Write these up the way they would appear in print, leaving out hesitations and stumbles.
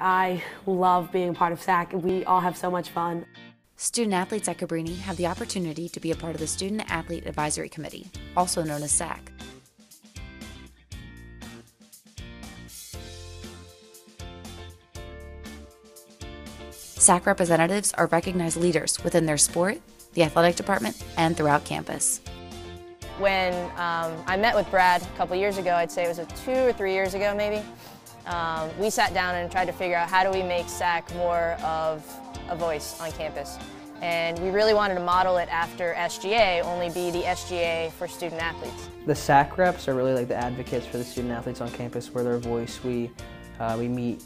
I love being part of SAC. We all have so much fun. Student athletes at Cabrini have the opportunity to be a part of the Student Athlete Advisory Committee, also known as SAC. SAC representatives are recognized leaders within their sport, the athletic department, and throughout campus. When I met with Brad a couple years ago, I'd say it was 2 or 3 years ago maybe, we sat down and tried to figure out how do we make SAC more of a voice on campus. And we really wanted to model it after SGA, only be the SGA for student athletes. The SAC reps are really like the advocates for the student athletes on campus. We're their voice. We meet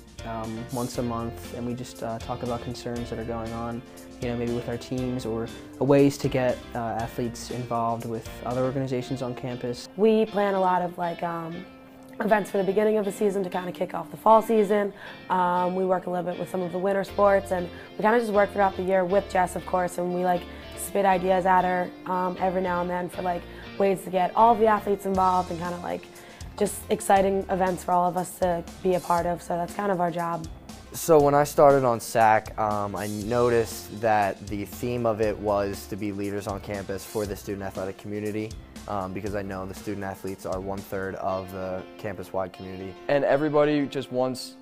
once a month and we just talk about concerns that are going on, you know, maybe with our teams or ways to get athletes involved with other organizations on campus. We plan a lot of like events for the beginning of the season to kind of kick off the fall season. We work a little bit with some of the winter sports, and we kind of just work throughout the year with Jess, of course, and we like spit ideas at her every now and then for like ways to get all the athletes involved and kind of like just exciting events for all of us to be a part of, so that's kind of our job. So when I started on SAC, I noticed that the theme of it was to be leaders on campus for the student athletic community, because I know the student athletes are 1/3 of the campus-wide community. And everybody just wants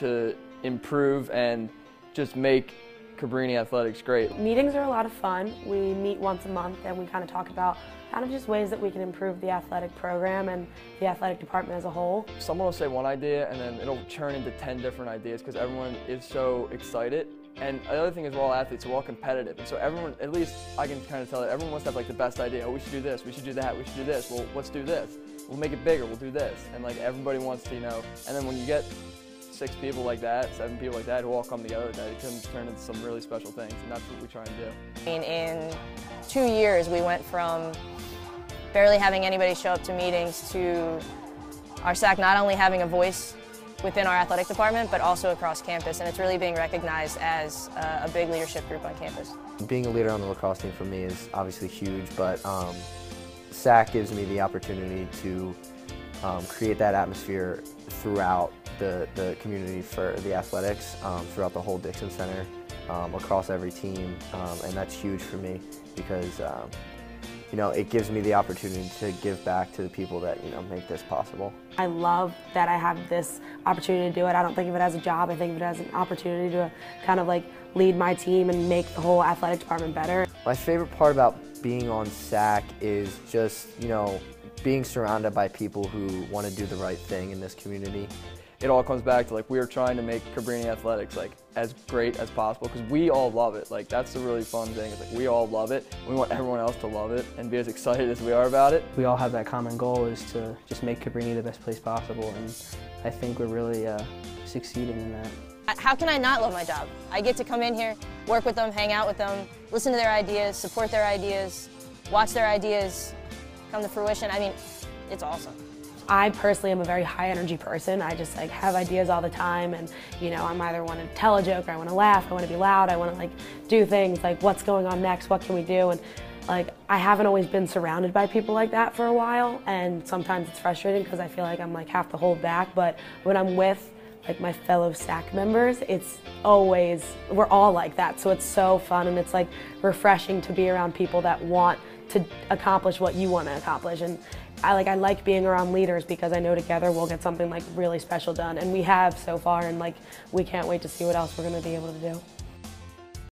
to improve and just make Cabrini Athletics great. Meetings are a lot of fun. We meet once a month and we kind of talk about kind of just ways that we can improve the athletic program and the athletic department as a whole. Someone will say one idea and then it'll turn into 10 different ideas because everyone is so excited. And the other thing is we're all athletes, so we're all competitive. And so everyone, at least I can kind of tell that everyone wants to have like the best idea. Oh, we should do this, we should do that, we should do this. Well, let's do this. We'll make it bigger, we'll do this. And like everybody wants to, you know, and then when you get 6 people like that, 7 people like that who all come together, that it can turn into some really special things, and that's what we try and do. In 2 years, we went from barely having anybody show up to meetings to our SAC not only having a voice within our athletic department, but also across campus, and it's really being recognized as a big leadership group on campus. Being a leader on the lacrosse team for me is obviously huge, but SAC gives me the opportunity to create that atmosphere throughout the community for the athletics, throughout the whole Dixon Center, across every team, and that's huge for me because you know, it gives me the opportunity to give back to the people that, you know, make this possible. I love that I have this opportunity to do it. I don't think of it as a job. I think of it as an opportunity to kind of like lead my team and make the whole athletic department better. My favorite part about being on SAC is just, you know, being surrounded by people who want to do the right thing in this community. It all comes back to like we are trying to make Cabrini Athletics like as great as possible because we all love it. Like that's the really fun thing. Is like we all love it. We want everyone else to love it and be as excited as we are about it. We all have that common goal is to just make Cabrini the best place possible, and I think we're really succeeding in that. How can I not love my job? I get to come in here, work with them, hang out with them, listen to their ideas, support their ideas, watch their ideas come to fruition. I mean, it's awesome. I personally am a very high energy person. I just like have ideas all the time, and you know, I'm either want to tell a joke or I want to laugh, I want to be loud, I want to like do things like what's going on next, what can we do, and like I haven't always been surrounded by people like that for a while, and sometimes it's frustrating because I feel like I'm like have to hold back, but when I'm with like my fellow SAC members, it's always, we're all like that, so it's so fun and it's like refreshing to be around people that want to accomplish what you want to accomplish, and I like being around leaders because I know together we'll get something like really special done, and we have so far, and like we can't wait to see what else we're going to be able to do.